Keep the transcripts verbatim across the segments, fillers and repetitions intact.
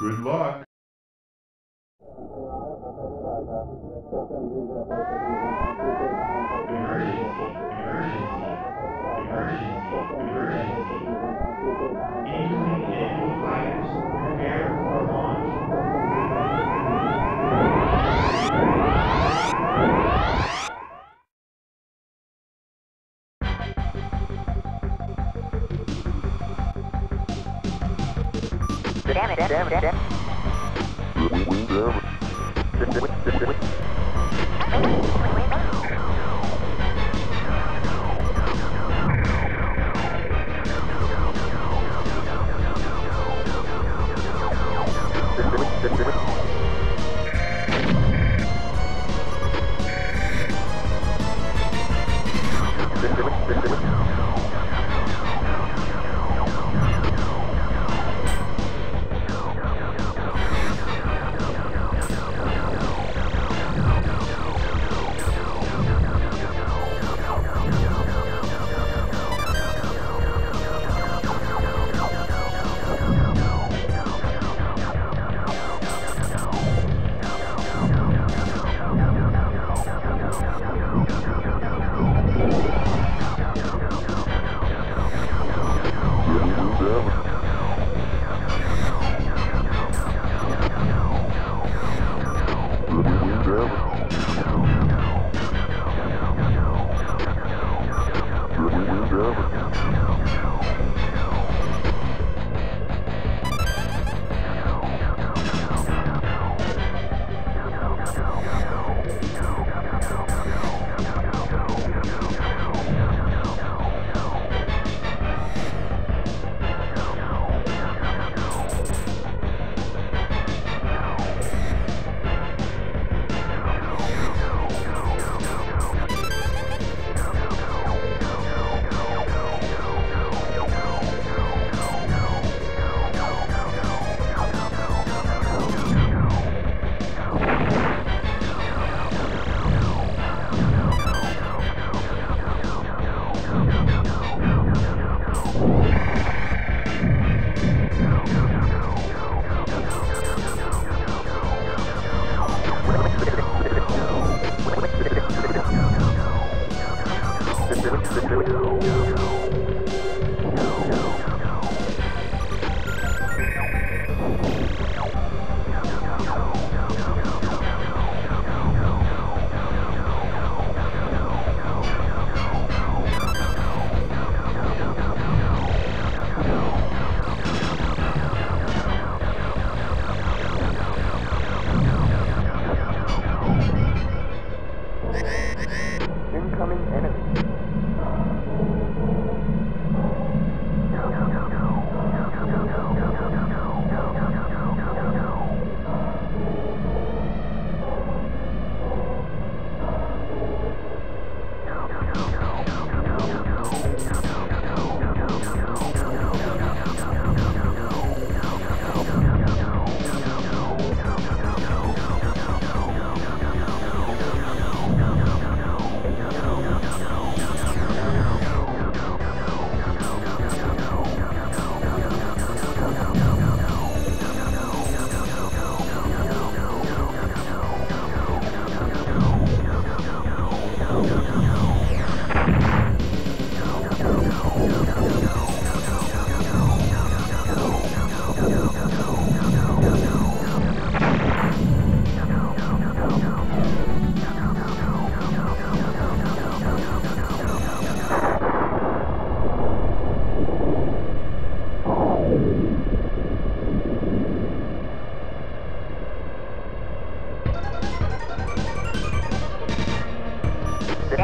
Good luck. Emergency, emergency, emergency, emergency. Incoming naval fighters, prepare for launch. Damn it, damn it, damn it. Damn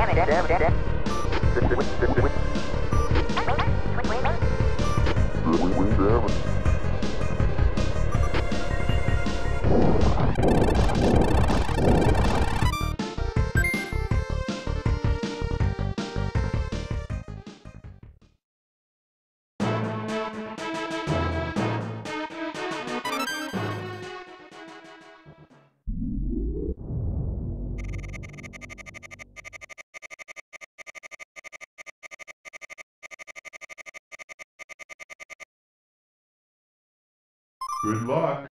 it, damn it, damn it. Good luck.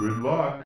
Good luck. No.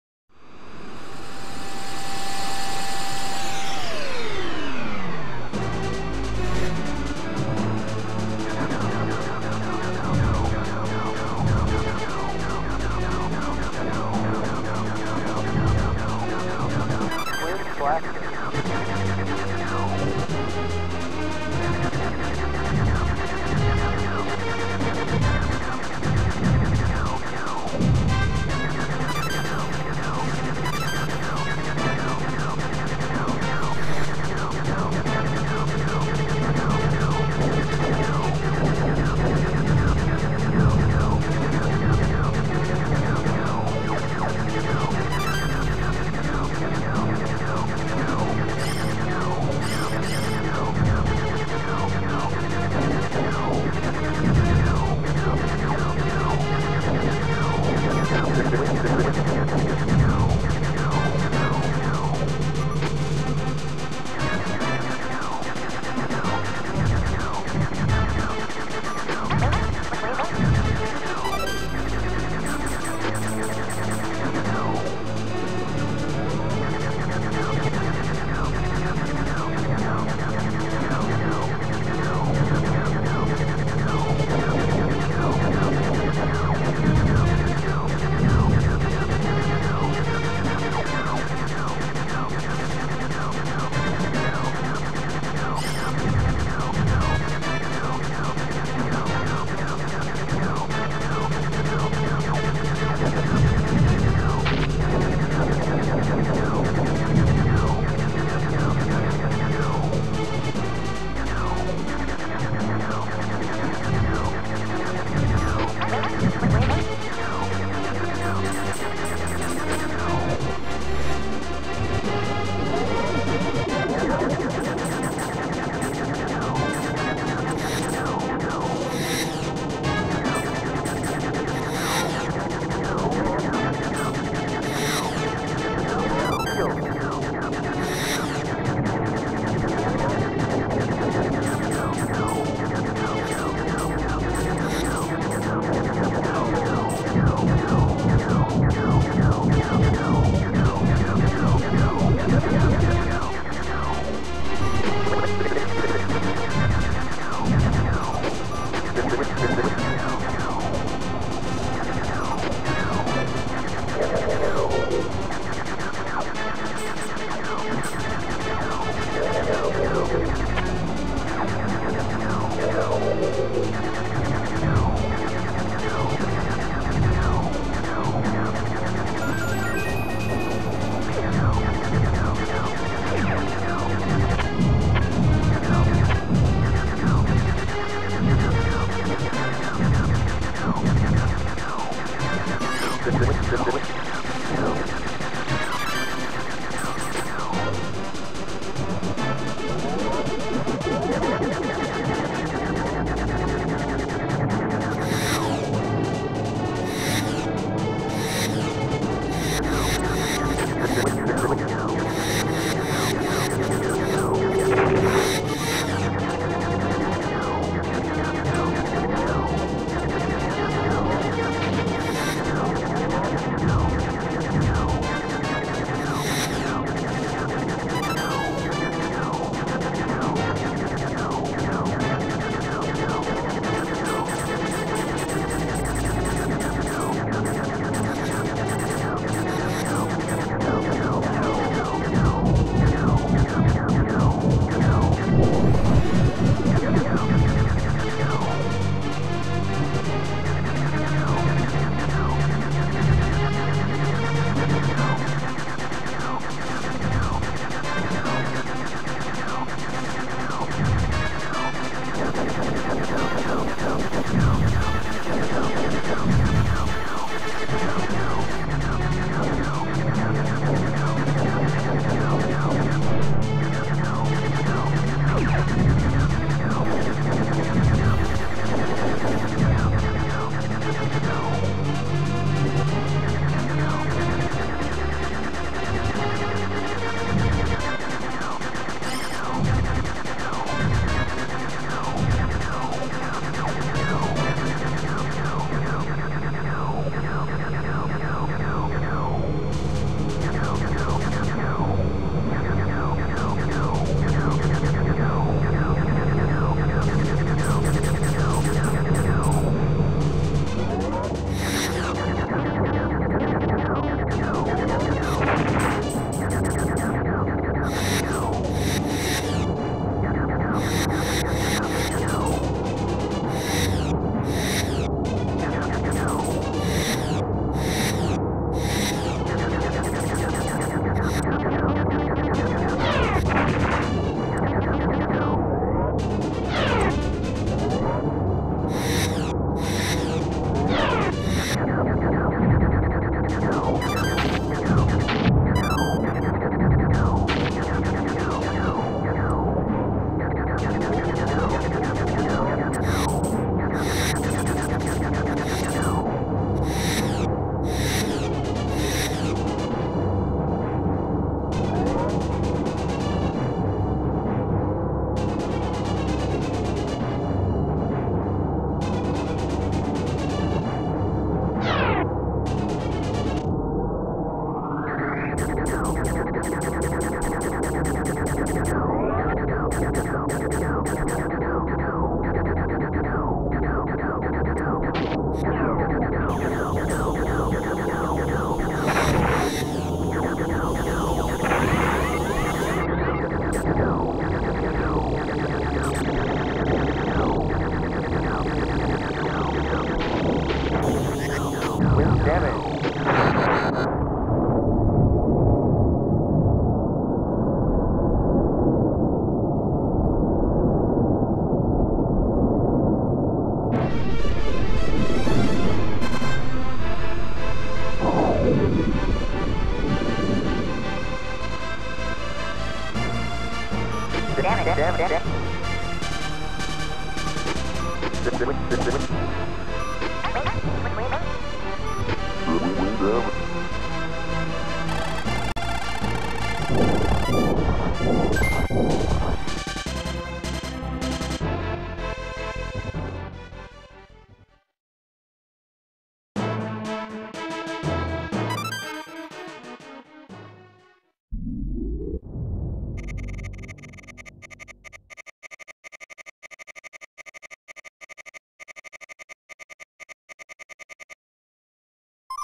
Damn it, damn it, damn it.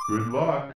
Good luck.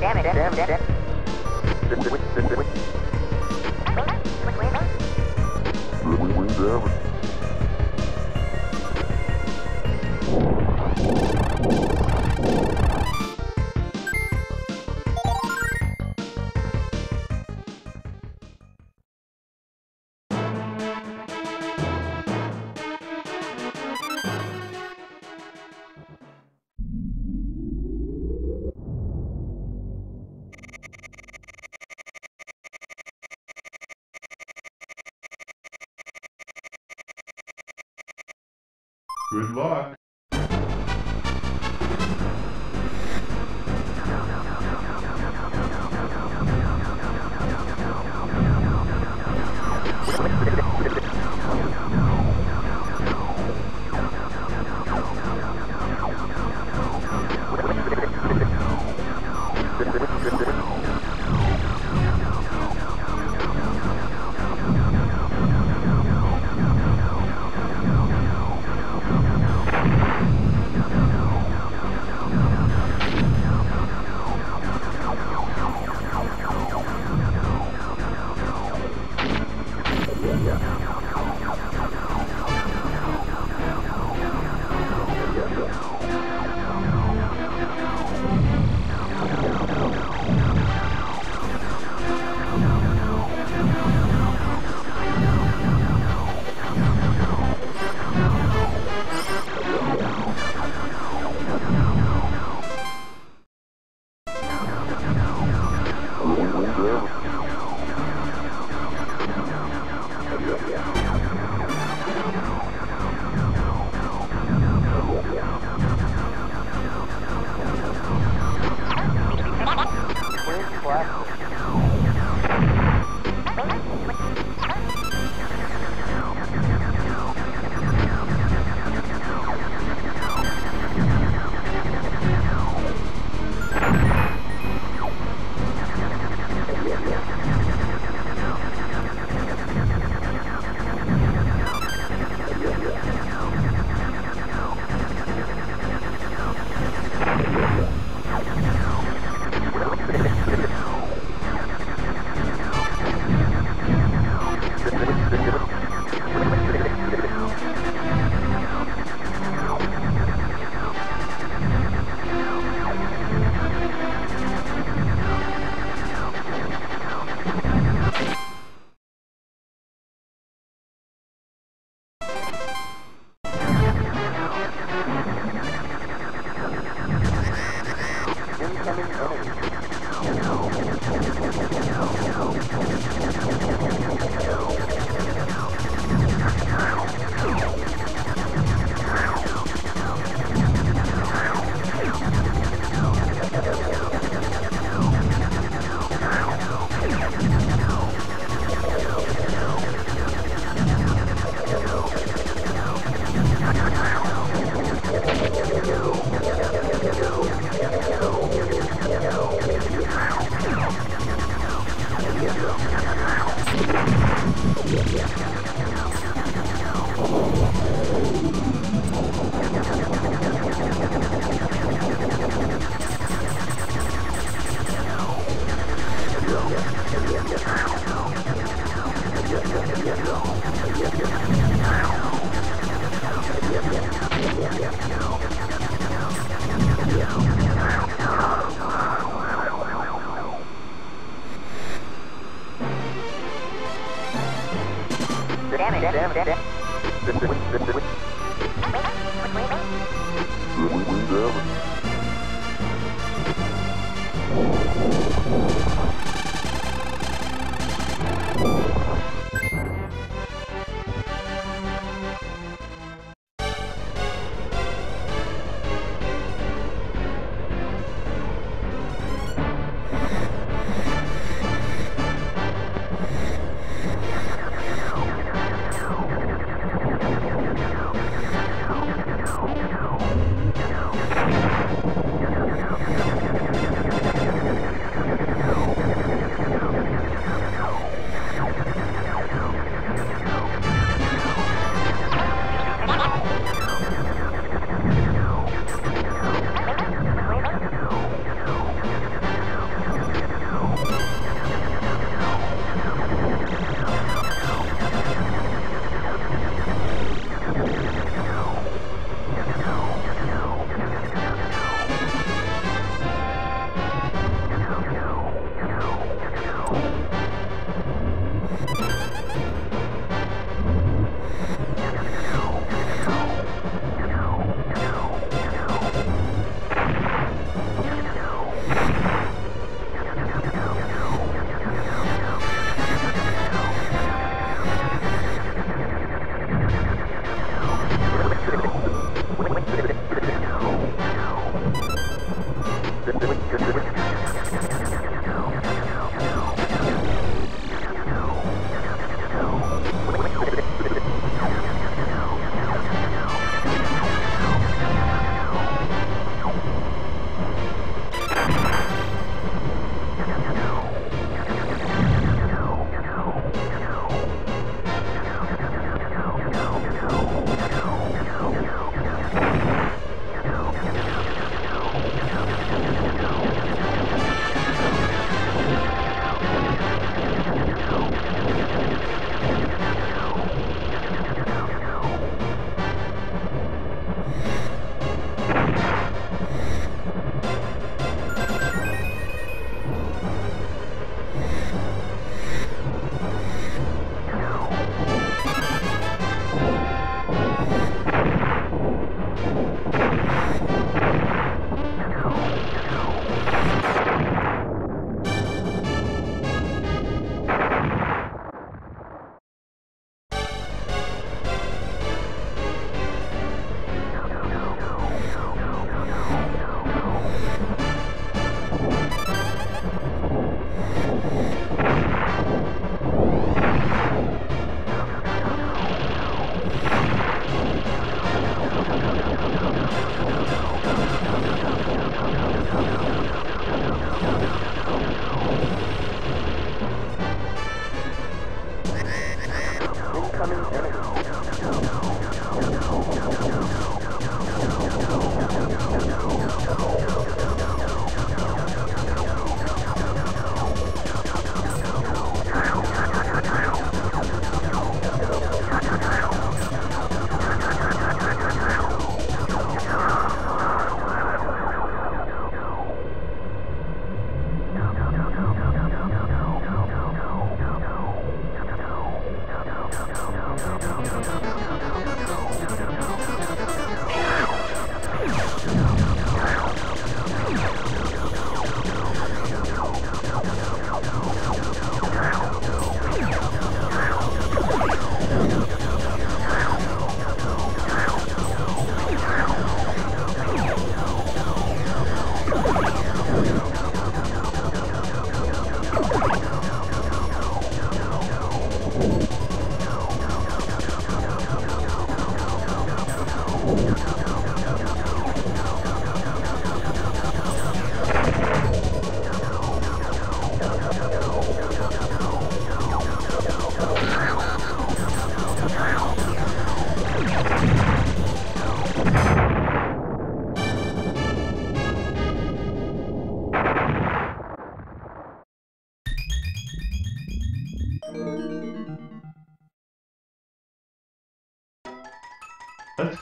Damn it, damn it, damn it. Damn it. Good luck. No.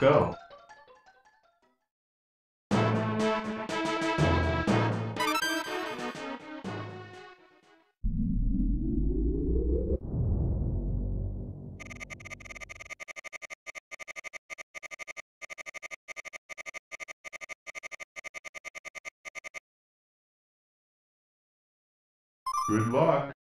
go? Good luck. No.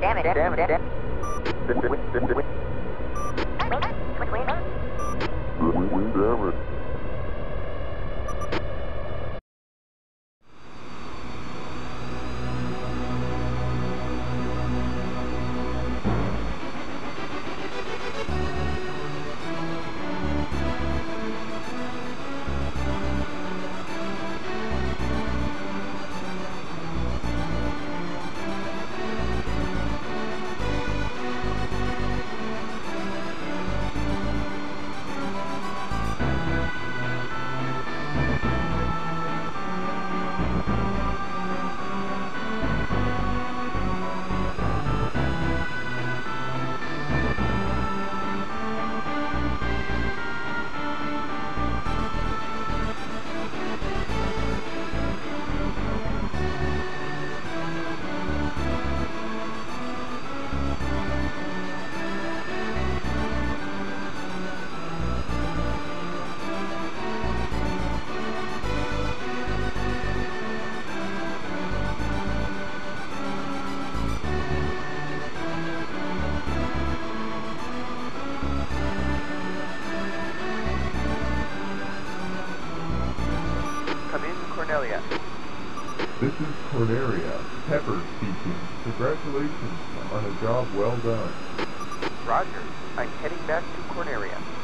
Damn it, damn it, damn it. Damn it. This is Cornelia Pepper speaking. Congratulations on a job well done. Roger, I'm heading back to Cornelia.